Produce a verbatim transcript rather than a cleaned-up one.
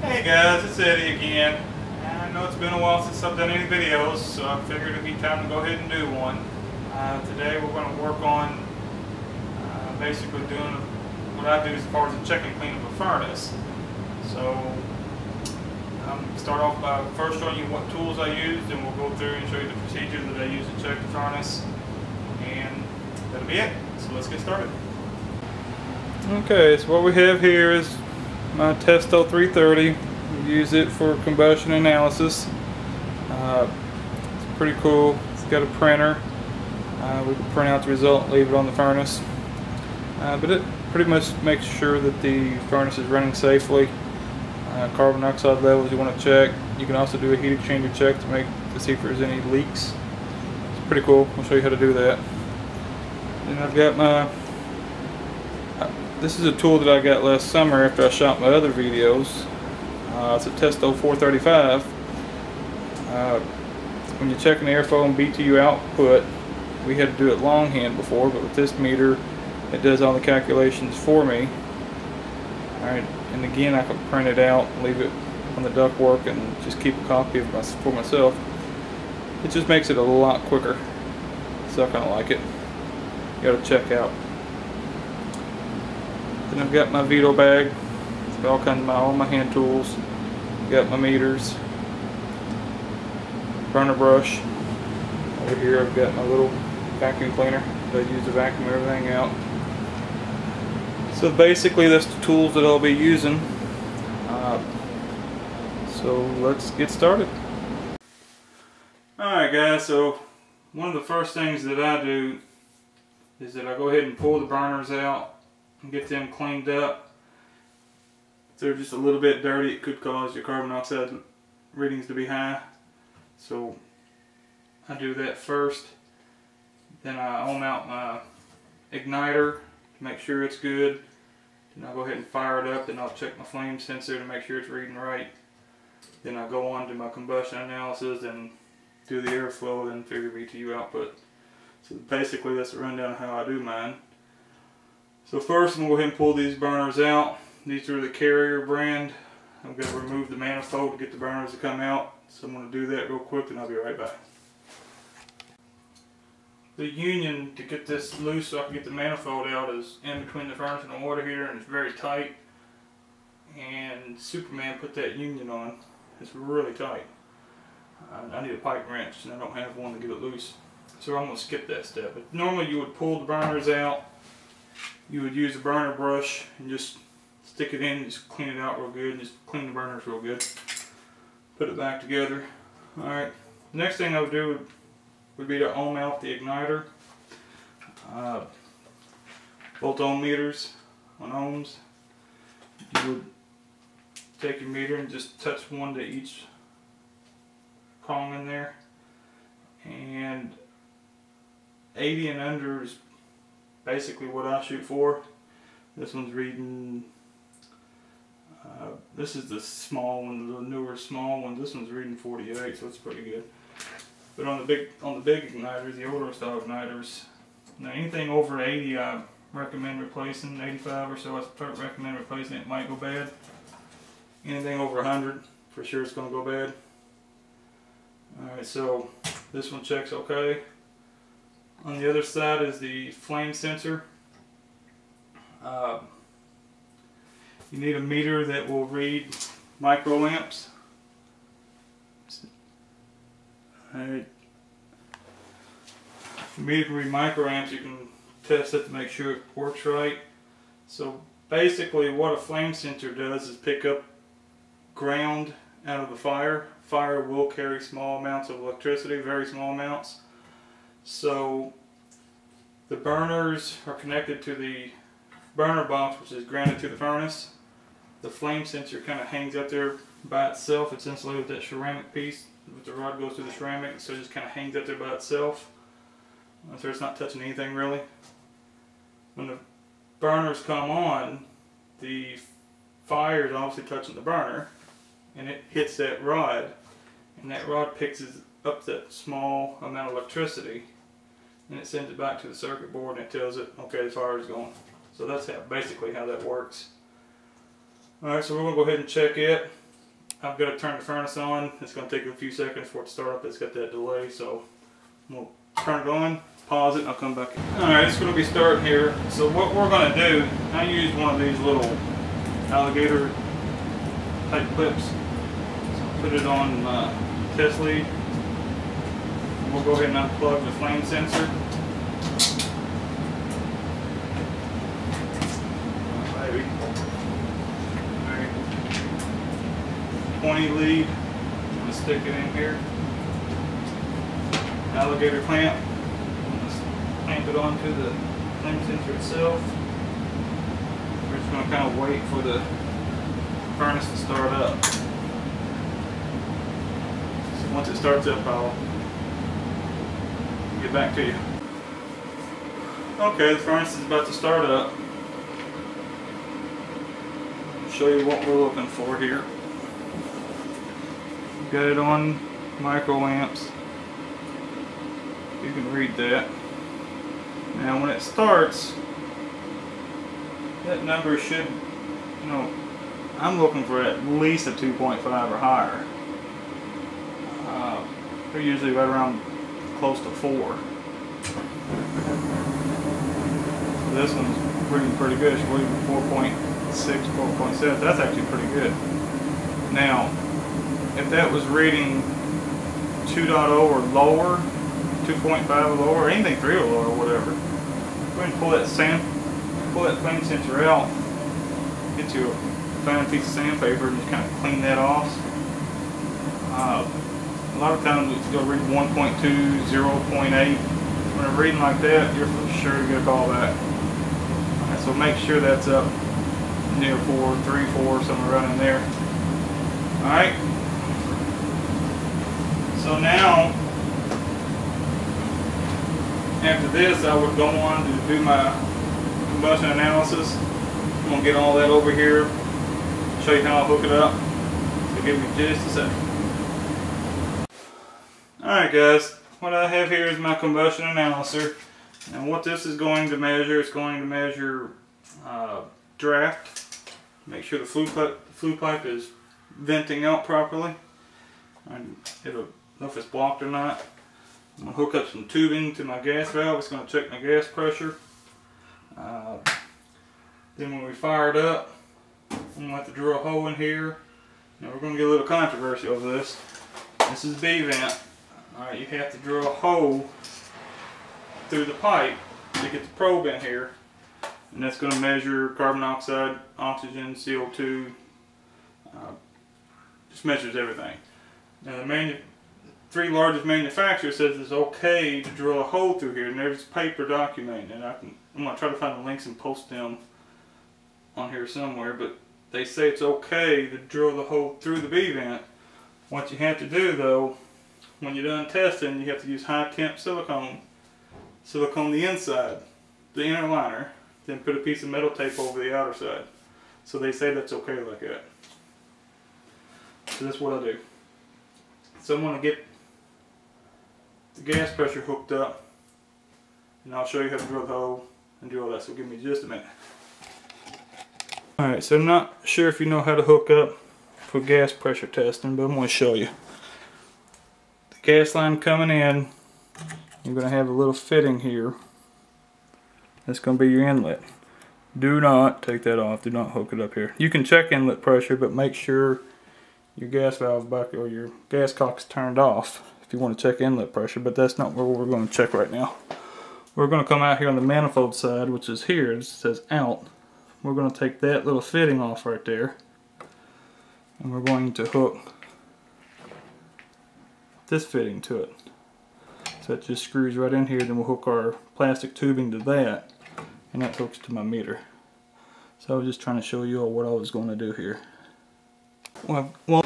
Hey guys, it's Eddie again. I know it's been a while since I've done any videos, so I figured it'd be time to go ahead and do one. Uh, today we're going to work on uh, basically doing what I do as far as the check and clean of a furnace. So I'm going to start off by first showing you what tools I used, and we'll go through and show you the procedure that I use to check the furnace. And that'll be it. So let's get started. Okay, so what we have here is my Testo three thirty. We use it for combustion analysis. Uh, it's pretty cool. It's got a printer. Uh, we can print out the result and leave it on the furnace. Uh, but it pretty much makes sure that the furnace is running safely. Uh, carbon dioxide levels you want to check. You can also do a heat exchanger check to make to see if there's any leaks. It's pretty cool. I'll show you how to do that. Then I've got my this is a tool that I got last summer after I shot my other videos. Uh, it's a Testo four thirty-five. Uh, when you're checking the airflow and B T U output, we had to do it longhand before, but with this meter, it does all the calculations for me. Alright, and again, I can print it out, leave it on the ductwork, and just keep a copy of my, for myself. It just makes it a lot quicker, so I kind of like it. You got to check out. Then I've got my Vito bag. It's got all kinds of my all my hand tools. I've got my meters, burner brush. Over here I've got my little vacuum cleaner. I use to vacuum everything out. So basically that's the tools that I'll be using. Uh, so let's get started. Alright guys, so one of the first things that I do is that I go ahead and pull the burners out and get them cleaned up. If they're just a little bit dirty, it could cause your carbon dioxide readings to be high. So I do that first. Then I ohm out my igniter to make sure it's good. Then I'll go ahead and fire it up. Then I'll check my flame sensor to make sure it's reading right. Then I go on to my combustion analysis and do the airflow and figure B T U output. So basically that's a rundown of how I do mine. So first I'm going to go ahead and pull these burners out. These are the Carrier brand. I'm going to remove the manifold to get the burners to come out. So I'm going to do that real quick and I'll be right back. The union to get this loose so I can get the manifold out is in between the furnace and the water heater, and it's very tight. And Superman put that union on. It's really tight. I need a pipe wrench and I don't have one to get it loose. So I'm going to skip that step. But normally you would pull the burners out. You would use a burner brush and just stick it in and just clean it out real good and just clean the burners real good. Put it back together. Alright, next thing I would do would, would be to ohm out the igniter. Uh, both ohm meters on ohms. You would take your meter and just touch one to each prong in there. And eighty and under is basically what I shoot for. This one's reading, uh, this is the small one, the newer small one. This one's reading forty-eight, so it's pretty good. But on the big on the big igniters, the older style igniters, now anything over eighty I recommend replacing. Eighty-five or so I recommend replacing. It might go bad. Anything over one hundred for sure it's going to go bad. Alright, so this one checks okay. On the other side is the flame sensor. Uh, you need a meter that will read microamps. Alright. If your meter can read microamps, you can test it to make sure it works right. So basically what a flame sensor does is pick up ground out of the fire. Fire will carry small amounts of electricity, very small amounts. So the burners are connected to the burner box, which is grounded to the furnace. The flame sensor kind of hangs up there by itself. It's insulated with that ceramic piece. The rod goes through the ceramic, so it just kind of hangs up there by itself. So it's not touching anything really. When the burners come on, the fire is obviously touching the burner, and it hits that rod, and that rod picks up that small amount of electricity, and it sends it back to the circuit board, and it tells it, okay, the fire is going. So that's how, basically how that works. Alright, so we're going to go ahead and check it. I've got to turn the furnace on. It's going to take a few seconds for it to start up. It's got that delay, so I'm going to turn it on, pause it, and I'll come back in. Alright, it's going to be starting here. So what we're going to do, I use one of these little alligator type clips. So put it on my test lead. We'll go ahead and unplug the flame sensor. twenty lead. I'm going to stick it in here. Alligator clamp. I'm going to clamp it onto the flame sensor itself. We're just going to kind of wait for the furnace to start up. So once it starts up, I'll get back to you. Okay, the furnace is about to start up. I'll show you what we're looking for here. Got it on microamps. You can read that. Now when it starts, that number should, you know, I'm looking for at least a two point five or higher. Uh, they're usually right around close to four. So this one's reading pretty good. It's reading four point six, four point seven. That's actually pretty good. Now, if that was reading two point oh or lower, two point five or lower, or anything three or lower or whatever, go ahead and pull that sand, pull that flame sensor out, get you a fine piece of sandpaper and just kind of clean that off. Uh, a lot of times it's going to read one point two, zero point eight. When I'm reading like that, you're sure to get a call back. All right, so make sure that's up near four, three, four, somewhere around in there. Alright. So now, after this, I would go on to do my combustion analysis. I'm going to get all that over here, show you how I hook it up. So give me just a second. Alright guys, what I have here is my combustion analyzer. And what this is going to measure, it's going to measure uh, draft. Make sure the flue pipe, the flue pipe is venting out properly. And it'll know if it's blocked or not. I'm going to hook up some tubing to my gas valve. It's going to check my gas pressure. Uh, then when we fire it up, I'm going to have to drill a hole in here. Now we're going to get a little controversy over this. This is B vent. Alright, you have to drill a hole through the pipe to get the probe in here. And that's going to measure carbon dioxide, oxygen, C O two. Uh, just measures everything. Now the manu three largest manufacturers says it's okay to drill a hole through here, and there's paper documenting it. I can, I'm going to try to find the links and post them on here somewhere, but they say it's okay to drill the hole through the B vent. What you have to do though, when you're done testing, you have to use high temp silicone, silicone the inside, the inner liner, then put a piece of metal tape over the outer side. So they say that's okay like that. So that's what I do. So I'm going to get the gas pressure hooked up, and I'll show you how to drill the hole and do all that, so give me just a minute. Alright, so I'm not sure if you know how to hook up for gas pressure testing, but I'm going to show you. The gas line coming in, you're going to have a little fitting here. That's going to be your inlet. Do not take that off, do not hook it up here. You can check inlet pressure, but make sure your gas valve bucket or your gas cock's turned off if you want to check inlet pressure, but that's not where we're going to check right now. We're going to come out here on the manifold side, which is here. It says out. We're going to take that little fitting off right there, and we're going to hook this fitting to it. So it just screws right in here. Then we'll hook our plastic tubing to that, and that hooks to my meter. So I was just trying to show you all what I was going to do here. Well, well